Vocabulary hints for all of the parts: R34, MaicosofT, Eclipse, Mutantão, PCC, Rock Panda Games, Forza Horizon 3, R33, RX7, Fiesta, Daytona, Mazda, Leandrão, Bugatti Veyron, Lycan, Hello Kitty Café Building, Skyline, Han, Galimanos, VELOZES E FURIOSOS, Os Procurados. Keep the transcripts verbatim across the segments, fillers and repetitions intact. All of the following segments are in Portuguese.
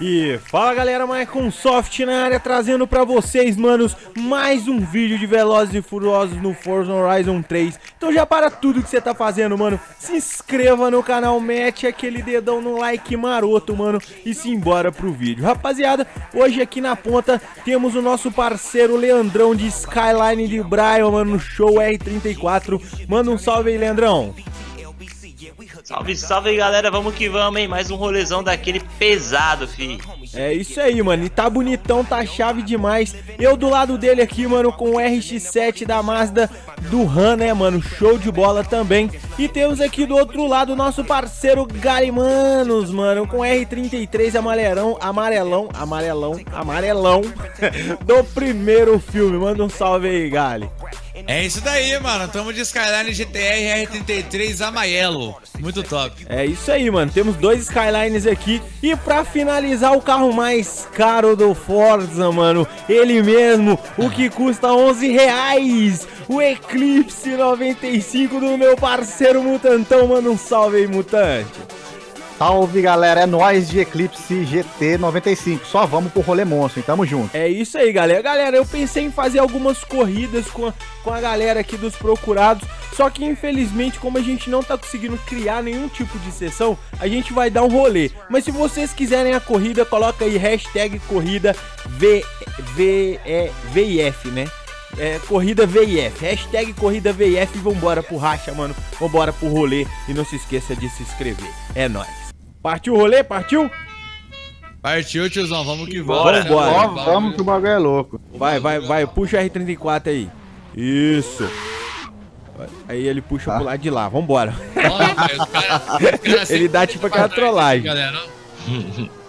E fala galera, MaicosofT na área, trazendo pra vocês, manos, mais um vídeo de Velozes e Furiosos no Forza Horizon três. Então já para tudo que você tá fazendo, mano, se inscreva no canal, mete aquele dedão no like maroto, mano, e simbora pro vídeo. Rapaziada, hoje aqui na ponta temos o nosso parceiro Leandrão de Skyline de Brian, mano, no show R trinta e quatro. Manda um salve aí, Leandrão. Salve, salve galera, vamos que vamos, hein? Mais um rolezão daquele pesado, fi. É isso aí, mano, e tá bonitão, tá chave demais. Eu do lado dele aqui, mano, com o R X sete da Mazda, do Han, né, mano? Show de bola também. E temos aqui do outro lado o nosso parceiro Galimanos, mano, com R trinta e três amalerão, amarelão, amarelão, amarelão, do primeiro filme. Manda um salve aí, Gali. É isso daí, mano. Tamo de Skyline G T R R trinta e três amarelo. Muito top. É isso aí, mano. Temos dois Skylines aqui. E pra finalizar, o carro mais caro do Forza, mano. Ele mesmo, o que custa onze reais. O Eclipse noventa e cinco do meu parceiro Mutantão. Manda um salve aí, Mutante. Salve galera, é nóis de Eclipse G T noventa e cinco, só vamos pro rolê monstro, hein? Tamo junto. É isso aí galera, galera, eu pensei em fazer algumas corridas com a, com a galera aqui dos Procurados, só que infelizmente como a gente não tá conseguindo criar nenhum tipo de sessão, a gente vai dar um rolê. Mas se vocês quiserem a corrida, coloca aí hashtag corrida V, v, é, V I F, né? É, corrida V I F, hashtag corrida V I F, e vambora pro racha, mano, vambora pro rolê, e não se esqueça de se inscrever, é nóis. Partiu o rolê? Partiu? Partiu, tiozão. Vamos que bora. Vambora. Vamos, vamos que o bagulho é louco. Vai, vai, vai. Puxa R trinta e quatro aí. Isso. Aí ele puxa pro lado de lá. Vambora. Ele dá tipo aquela trollagem.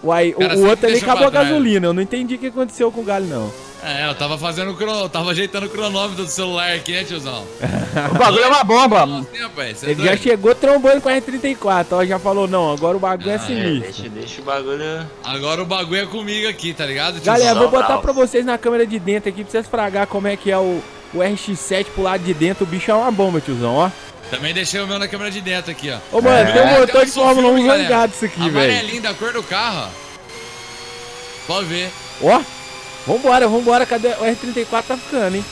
Uai, o outro ali acabou a gasolina. Eu não entendi o que aconteceu com o Galo, não. É, eu tava fazendo o crono... eu tava ajeitando o cronômetro do celular aqui, né, tiozão? O bagulho é uma bomba. Ele já chegou trombando com a R trinta e quatro, ó, já falou, não, agora o bagulho ah, é sinistro. Deixa, deixa o bagulho... Agora o bagulho é comigo aqui, tá ligado, tiozão? Galera, vou botar pra vocês na câmera de dentro aqui, pra vocês fragar como é que é o, o R X sete pro lado de dentro. O bicho é uma bomba, tiozão, ó. Também deixei o meu na câmera de dentro aqui, ó. Ô, mano, é, tem um é, motor de Fórmula um zangado isso aqui, velho. Amarelinho da cor do carro, ó. Pode ver. Ó. Vambora, vambora, cadê? O R trinta e quatro tá ficando, hein?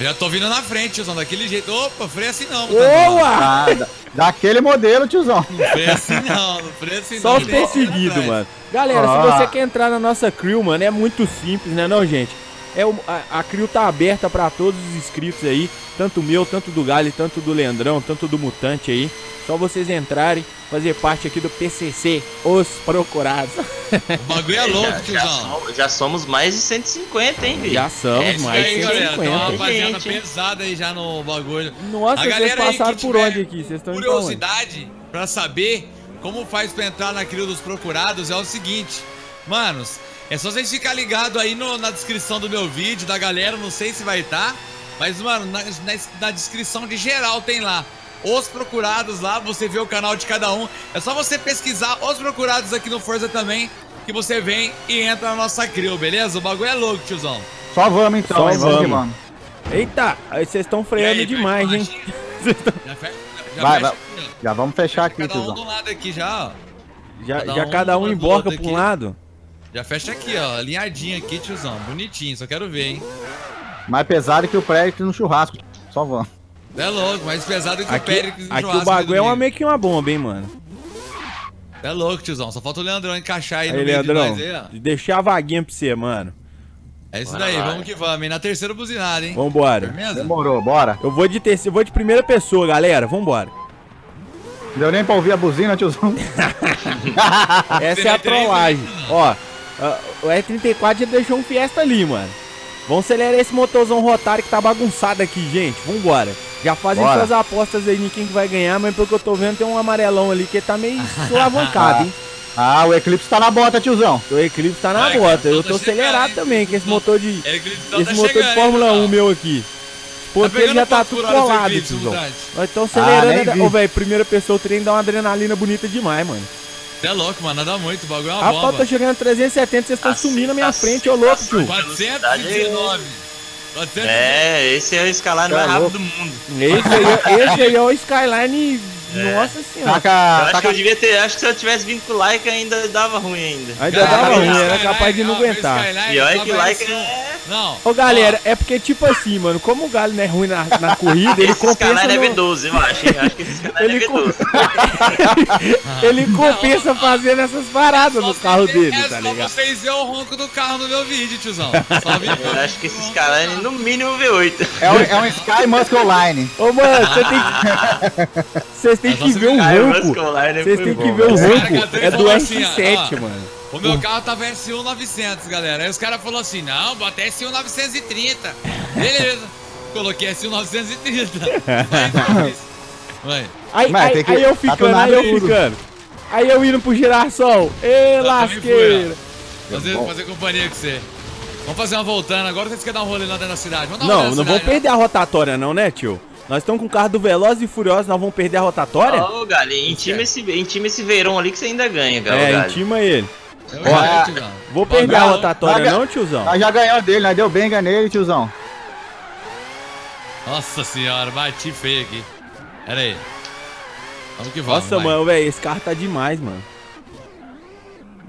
Eu já tô vindo na frente, tiozão, daquele jeito. Opa, freio assim não. Boa! Da, daquele modelo, tiozão. Não freio assim não, não freio assim não. Só os perseguidos, mano. Galera, ah. se você quer entrar na nossa crew, mano, é muito simples, né não, gente? É, a, a crew tá aberta pra todos os inscritos aí, tanto meu, tanto do Gale, tanto do Leandrão, tanto do Mutante aí. Só vocês entrarem, fazer parte aqui do P C C, Os Procurados. O bagulho é louco, tiozão. Já, já somos mais de cento e cinquenta, hein, bicho? Já somos é, mais de cento e cinquenta. Tem uma rapaziada pesada aí já no bagulho. Nossa, a galera, vocês passaram por onde aqui? Vocês estão curiosidade pra saber como faz pra entrar na crew dos Procurados é o seguinte, manos. É só vocês ficarem ligados aí no, na descrição do meu vídeo, da galera, não sei se vai estar, tá, mas, mano, na, na, na descrição de geral tem lá Os Procurados lá, você vê o canal de cada um. É só você pesquisar Os Procurados aqui no Forza também, que você vem e entra na nossa crew, beleza? O bagulho é louco, tiozão. Só vamos então, só vamos, vamos, mano. Eita, aí vocês estão freando aí, demais, vai, hein? Já, fecha, já, vai, fecha, vai. já vamos fechar aqui, cada tiozão. Um do lado aqui já, ó. Já cada um, já cada um emborca para um lado. Já fecha aqui, ó, alinhadinho aqui, tiozão. Bonitinho, só quero ver, hein? Mais pesado que o Péricles no churrasco. Só vamos. É louco, mais pesado que aqui, o Péricles no aqui churrasco. Aqui o bagulho é uma, meio que uma bomba, hein, mano? É louco, tiozão. Só falta o Leandrão encaixar aí, aí no meio de nós aí, ó. Deixar a vaguinha pra você, mano. É isso daí, vamos que vamos, hein? Na terceira buzinada, hein? Vambora. Firmeza? Demorou, bora. Eu vou de terceiro, vou de primeira pessoa, galera. Vambora. Não deu nem pra ouvir a buzina, tiozão. Essa é a trollagem. Ó. Uh, o R trinta e quatro já deixou um Fiesta ali, mano. Vamos acelerar esse motorzão rotário que tá bagunçado aqui, gente. Vambora. Já fazem Bora. suas apostas aí em quem que vai ganhar, mas pelo que eu tô vendo tem um amarelão ali que tá meio alavancado, hein? Ah, o Eclipse tá na bota, tiozão. O Eclipse tá na Ai, bota. Eu tô, tô acelerado chegando, também, que esse motor de tá esse tá motor chegando, de Fórmula um meu aqui. Porque tá ele já tá tudo colado, Eclipse, tiozão. Nós estamos acelerando. Ô, velho, primeira pessoa, o trem dá uma adrenalina bonita demais, mano. É louco, mano, nada muito, o bagulho é uma bomba. Rapaz, tá chegando a trezentos e setenta, vocês estão sumindo na minha frente, ô louco, tio. quatrocentos e dezenove. É, esse é o Skyline mais rápido do mundo. Esse aí, esse aí é o Skyline É. Nossa senhora. Taca, eu acho taca... que eu devia ter. Acho que se eu tivesse vindo com o like ainda dava ruim ainda. Ainda Caraca, dava ruim, Skyline, era capaz de não ó, aguentar. E olha que like assim, é. Não. Ô galera, ó. É porque tipo assim, mano, como o Galo não é ruim na, na corrida, ele compensa. Esse no... é B doze, eu acho. Eu acho que esse ele é B doze. Ele compensa fazendo essas paradas no carro dele, tá ligado? Vocês verem o ronco do carro no meu vídeo, tiozão. Eu acho que esse Skyline no mínimo V oito. É um Sky Musk Online. Ô mano, você tem que. Vocês têm que ver o ronco. Vocês têm que ver o ronco. É do R X sete, mano. O meu carro tava S um novecentos, galera. Aí os caras falaram assim: não, bota S um novecentos e trinta. Beleza. Coloquei S um novecentos e trinta. Vai. Aí, aí, aí eu ficando, aí eu ficando. Aí eu indo pro girassol. Ê, lasqueira. Fazer, fazer companhia com você. Vamos fazer uma voltando agora. Vocês querem dar um rolê lá dentro da cidade? Vamos dar uma não, não cidade, vou perder não. a rotatória, não, né, tio? Nós estamos com o carro do Veloz e Furioso, nós vamos perder a rotatória? Ô, oh, Galinha, intima esse, intima esse Veyron ali que você ainda ganha, galera. É, Gali. Intima ele. Ó, já, tiozão. Vou perder Bom, a rotatória não, tiozão? Nós já ganhamos dele, nós deu bem, ganhei, tiozão. Nossa senhora, bati feio aqui. Pera aí. Vamos que vamos, Nossa, vai. mano, velho, esse carro tá demais, mano.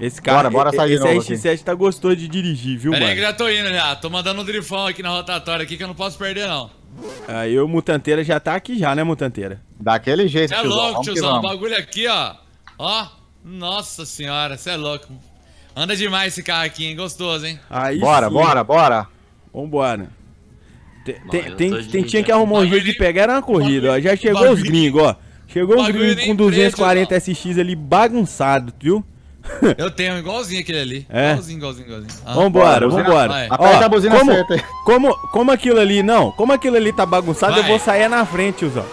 Esse cara, bora, bora esse R X sete tá gostoso de dirigir, viu, Pera mano? Peraí que já tô indo, já. Tô mandando um drifão aqui na rotatória aqui que eu não posso perder, não. Aí o Mutanteira já tá aqui já, né, Mutanteira? Daquele jeito, tiozão. Cê é louco, tiozão. O bagulho aqui, ó. Ó. Nossa senhora, cê é louco. Anda demais esse carro aqui, hein? Gostoso, hein? Aí bora, sim. bora, bora. Vambora. Tem, Mano, tem, tem, tem tinha que arrumar um jeito de pegar, era uma corrida, ó. Já chegou os gringos, ó. Chegou os gringos com duzentos e quarenta S X ali bagunçado, viu? Eu tenho igualzinho aquele ali. É? Igualzinho, igualzinho, igualzinho. Ah, vambora, vambora. Ó, a buzina como, como, como aquilo ali, não, como aquilo ali tá bagunçado, vai. eu vou sair na frente, tiozão.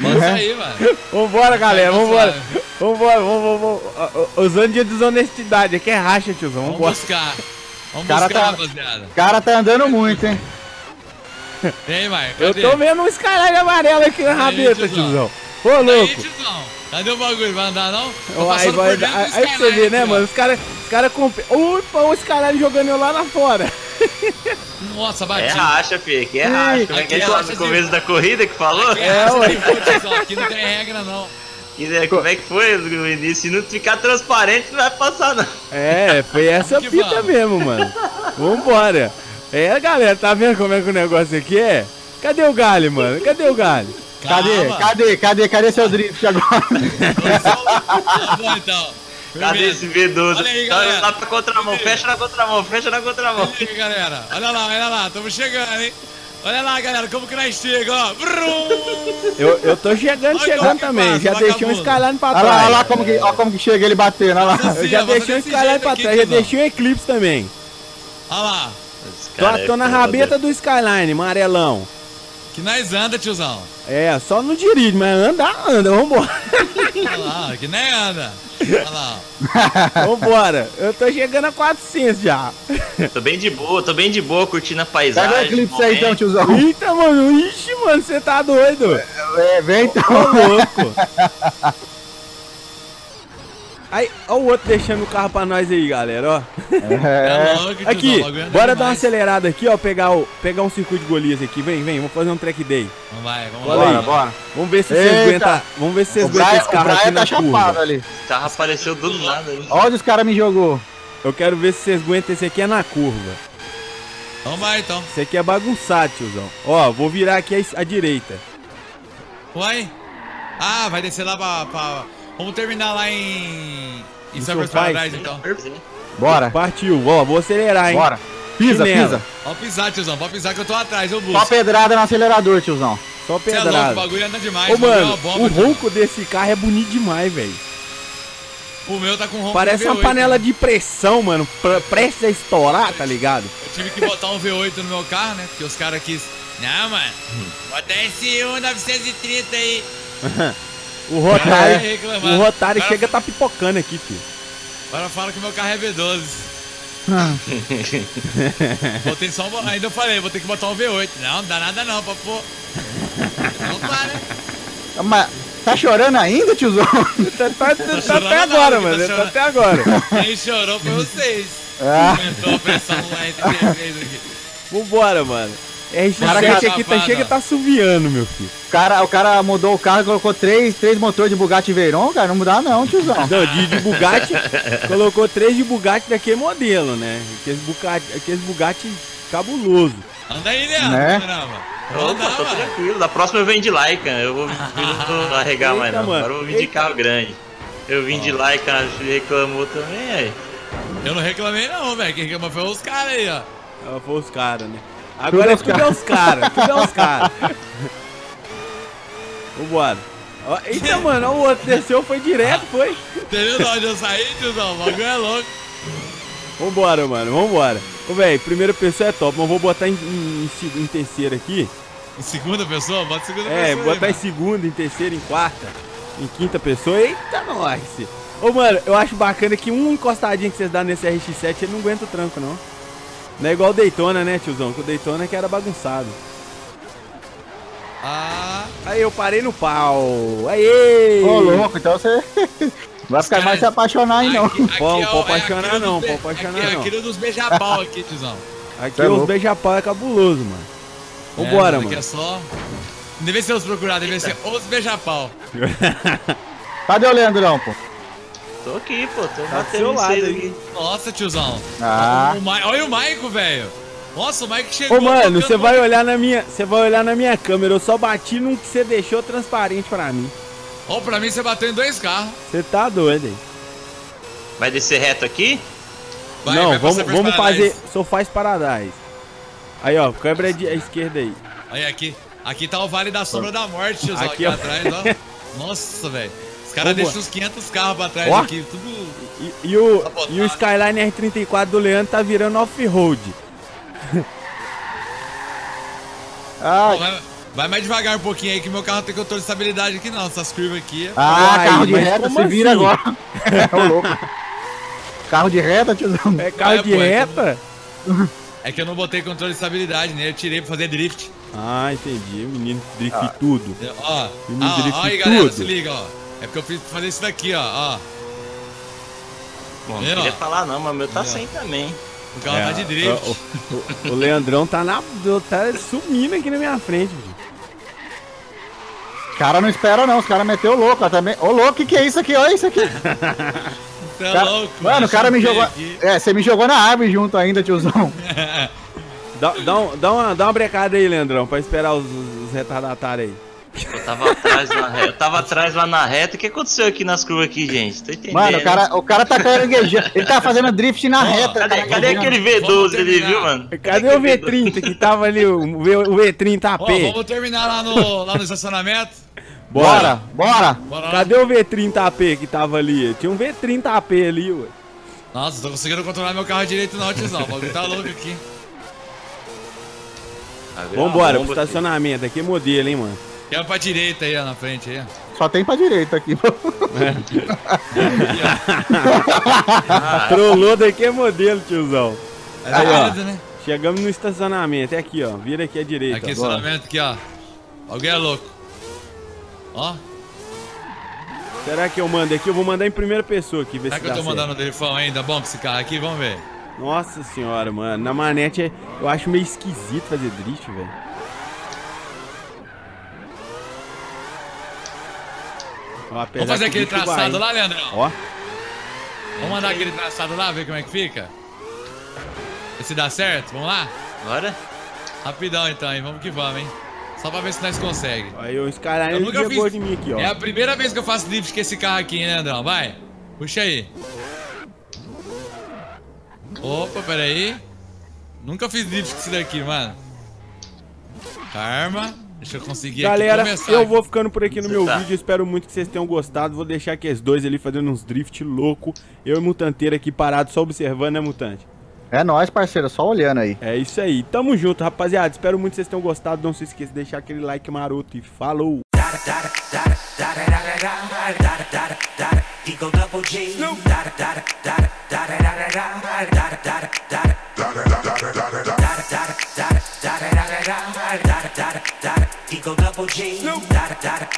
Vamos é. sair, mano. Vambora, galera, vambora. Vambora, vamos, vamos. Usando de desonestidade, aqui é racha, tiozão. Vamos vambora. buscar. Vamos cara buscar, tá, rapaziada. O cara tá andando muito, hein? Tem, vai. Eu tô vendo um Skyline amarelo aqui na rabeta, tiozão. Ô, louco. Cadê o bagulho? Vai andar, não? Oh, aí vai, aí, aí você vê, né, mano? Os caras... Os caras... Opa, os caras jogando eu lá na fora. Nossa, bati. É racha, filho. Aqui é racha. Como é que é lá no começo da corrida que falou? É, ué. Aqui não tem regra, não. Como é que foi no início? Se não ficar transparente, não vai passar, não. É, foi essa fita mesmo, mano. Vambora. É, galera, tá vendo como é que o negócio aqui é? Cadê o galho, mano? Cadê o galho? Cadê? Calma. Cadê? Cadê? Cadê seu drift agora? Bom, então. Cadê esse V doze? Olha aí, galera. Lá pra contramão. Fecha na contramão, fecha na contramão. Olha aí, galera. Olha lá, olha lá. Estamos chegando, hein? Olha lá, galera. Como que nós chegamos, ó. Eu, eu tô chegando, olha chegando também. Passa, já deixei um Skyline pra trás. Olha lá, olha lá como que, olha como que chega ele batendo. Olha lá. Eu já deixei um Skyline pra trás. Já deixei um Eclipse também. Olha lá. Tô, tô na rabeta do Skyline, amarelão. Que nós anda, tiozão. É, só não dirige, mas anda, anda, vambora. Olha lá, que nem anda. Olha lá. Vambora, eu tô chegando a quatrocentos já. Tô bem de boa, tô bem de boa, curtindo a paisagem. Cadê o Eclipse aí então, tiozão? Eita, mano, ixi, mano, você tá doido. É, é vem então. Ô, louco. Aí, ó o outro deixando o carro pra nós aí, galera, ó. É. Aqui, bora dar uma acelerada aqui, ó, pegar, o, pegar um circuito de Golias aqui. Vem, vem, vamos fazer um track day. Vamos vai, vamos lá. Bora, bora. Vamos ver se vocês aguentam, vamos ver se vocês aguentam esse carro aqui na curva. O carro apareceu do nada ali. Olha onde os caras me jogou. Eu quero ver se vocês aguentam esse aqui é na curva. Vamos lá, então. Esse aqui é bagunçado, tiozão. Ó, vou virar aqui à direita. Uai? Ah, vai descer lá pra... pra... Vamos terminar lá em... Em Cypress Paradise, então. Bora. Partiu. Ó, vou acelerar, hein. Bora. Pisa, pisa. Pode pisar, tiozão. Pode pisar que eu tô atrás, eu busco. Só pedrada no acelerador, tiozão. Só pedrada. Você é louco, o bagulho anda demais. Ô, mano, o ronco desse carro é bonito demais, velho. O meu tá com ronco. Parece uma panela de pressão, mano. Prestes a estourar, tá ligado? Eu tive que botar um V oito no meu carro, né? Porque os caras quis... Não, mano. Bota esse um novecentos e trinta aí. O Rotário, o Rotário chega tá pipocando aqui, filho. Agora fala que meu carro é V doze. Botei só um... Ainda eu falei, vou ter que botar um V oito. Não, não dá nada não, papo. Não dá, né? Mas tá chorando ainda, tiozão? Tá, tá, tá, tá até agora, não, mano. Tá, tá até agora. Quem chorou foi vocês. Ah. Aumentou a pressão lá entre três aqui. Vambora, mano. R X sete aqui tá, chega e tá assoviando, meu filho. Cara, o cara mudou o carro e colocou três, três motores de Bugatti Veyron, cara. Não mudar não, tiozão. Não, de, de Bugatti. Colocou três de Bugatti daquele modelo, né? Aqueles Bugatti, aqueles Bugatti cabuloso. Anda aí, Leandro, né? Opa, tô tranquilo. Da próxima eu venho de Lycan. Eu vou, não vou arregar mais não. Mano. Agora eu vou vir de carro grande. Eu vim oh. de Lycan, a gente reclamou também, aí. Eu não reclamei não, velho. Quem reclamou foi os caras aí, ó. Ah, foi os caras, né? Agora tudo é os caras, tudo é os caras. Vambora. Eita, mano, o outro desceu, foi direto, foi. Entendeu de onde eu saí, tiozão? O bagulho é louco. Vambora, mano, vambora. Ô, velho, primeira pessoa é top, mas vou botar em, em, em, em terceira aqui. Em segunda pessoa? Bota segunda é, pessoa. É, botar aí, em segunda, em terceira, em quarta, em quinta pessoa. Eita, nós. Ô, mano, eu acho bacana que um encostadinho que vocês dão nesse R X sete, ele não aguenta o tranco, não. Não é igual o Daytona, né, tiozão? Que o Daytona que era bagunçado. Ah. Aí eu parei no pau. Aê! Ô, louco, então você... vai ficar mais se apaixonar aí, não. Aqui, aqui pô, é, pô, apaixonar é não, pode apaixonar aqui, não. É aquilo dos beija-pau aqui, tiozão. Aqui é os beija-pau é cabuloso, mano. Vambora, é, mano. Aqui é só... Não deve ser os procurados, deve ser os beija-pau. Cadê o Leandrão, pô? Tô aqui, pô, tô tá batendo lado aqui. Nossa, tiozão. Ah. O Ma... Olha o Maico, velho. Nossa, o Maico chegou. Ô, mano, você vai olhar na minha, você vai olhar na minha câmera. Eu só bati num que você deixou transparente pra mim. Ó, oh, pra mim você bateu em dois carros. Você tá doido, hein? Vai descer reto aqui? Vai, não, vai vamos, vamos fazer. Só faz Paradise. Aí, ó, câmera de... à esquerda aí. Aí, aqui. Aqui tá o Vale da Sombra da Morte, tiozão. Aqui, aqui ó. atrás, ó. Nossa, velho. Os caras deixam uns quinhentos carros pra trás oh. aqui, tudo... E, e, o, e o Skyline R trinta e quatro do Leandro tá virando off-road. ah. vai, vai mais devagar um pouquinho aí, que meu carro tem controle de estabilidade aqui não, essas curvas aqui... Ah, ah carro de reta, se assim? vira agora. É o louco. Carro de reta, tiozão? É carro é, de pô, reta? É que, não, é que eu não botei controle de estabilidade, né? Eu tirei pra fazer drift. Ah, entendi. Menino drift ah. tudo. Ó, menino ó, drift ó aí, tudo. Galera, se liga, ó. É porque eu fiz fazer isso daqui, ó, ó. Bom, não queria falar não, mas o meu tá sem também. O carro é, tá de drift. O, o, o Leandrão tá, na, tá sumindo aqui na minha frente, gente. Os caras não esperam não, os caras meteu o louco, ó, também. Ô louco, o que, que é isso aqui? Olha isso aqui. Tá cara, louco, mano, o cara me jogou. Aqui. É, você me jogou na árvore junto ainda, tiozão. dá, dá, um, dá, uma, dá uma brecada aí, Leandrão, pra esperar os, os retardatários aí. Eu tava atrás lá na reta, eu tava atrás lá na reta. O que aconteceu aqui nas curvas aqui, gente? Tô entendendo. Mano, o cara, o cara tá caranguejando. Ele tá fazendo drift na oh, reta. Cadê, cadê aquele V doze ali, viu, mano? Cadê, cadê o V trinta que tava ali, o, o V trinta A P? Oh, vamos terminar lá no, lá no estacionamento? Bora, bora, bora! Cadê o V trinta A P que tava ali? Tinha um V trinta A P ali, ué. Nossa, não tô conseguindo controlar meu carro direito não, tiozão. O bagulho tá louco aqui. Vambora pro estacionamento. Aqui é modelo, hein, mano? Tem pra direita aí, ó, na frente aí. Só tem pra direita aqui. É. Trollou daqui é modelo, tiozão. É aí, verdade, ó, né? Chegamos no estacionamento, é aqui, ó. Vira aqui à direita. Aqui, ó, estacionamento aqui, ó. Alguém é louco. Ó. Será que eu mando aqui? Eu vou mandar em primeira pessoa aqui, ver Será se Será que eu tô certo. mandando o telefone ainda? Bom pra esse carro aqui, vamos ver. Nossa senhora, mano. Na manete eu acho meio esquisito fazer drift, velho. Ó, vamos fazer aquele traçado lá, Leandrão. Ó. Vamos mandar aquele traçado lá, ver como é que fica. Ver se dá certo, vamos lá? Bora. Rapidão então, hein? Vamos que vamos, hein? Só pra ver se nós conseguimos. Aí o Skyline nunca fiz... de mim aqui, ó. É a primeira vez que eu faço drift com esse carro aqui, hein, Leandrão? Vai. Puxa aí. Opa, peraí. Nunca fiz drift com isso daqui, mano. Calma. Deixa eu conseguir Galera, aqui começar. eu vou ficando por aqui no Você meu tá. vídeo. Espero muito que vocês tenham gostado. Vou deixar aqui os dois ali fazendo uns drift louco. Eu e o Mutanteiro aqui parado, só observando, né, Mutante? É nóis, parceiro, só olhando aí. É isso aí. Tamo junto, rapaziada. Espero muito que vocês tenham gostado. Não se esqueça de deixar aquele like maroto e falou! He go double G, no. Da da da da.